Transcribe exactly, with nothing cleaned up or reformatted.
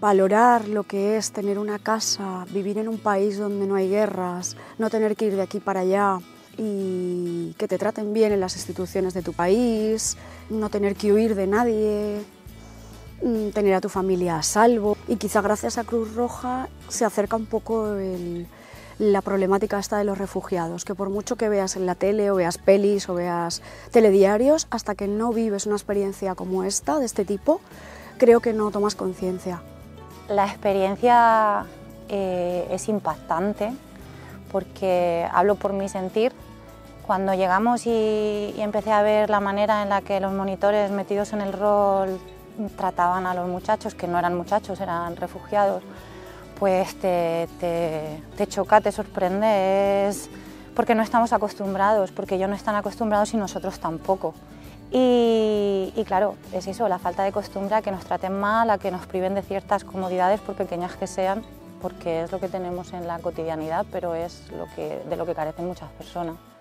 valorar lo que es tener una casa, vivir en un país donde no hay guerras, no tener que ir de aquí para allá y que te traten bien en las instituciones de tu país, no tener que huir de nadie, tener a tu familia a salvo. Y quizá gracias a Cruz Roja se acerca un poco el, la problemática esta de los refugiados, que por mucho que veas en la tele o veas pelis o veas telediarios, hasta que no vives una experiencia como esta, de este tipo, creo que no tomas conciencia. La experiencia eh, es impactante, porque hablo por mi sentir. Cuando llegamos y, y empecé a ver la manera en la que los monitores metidos en el rol trataban a los muchachos, que no eran muchachos, eran refugiados, pues te, te, te choca, te sorprende, es porque no estamos acostumbrados, porque ellos no están acostumbrados y nosotros tampoco. Y, y claro, es eso, la falta de costumbre, a que nos traten mal, a que nos priven de ciertas comodidades, por pequeñas que sean, porque es lo que tenemos en la cotidianidad, pero es lo que, de lo que carecen muchas personas.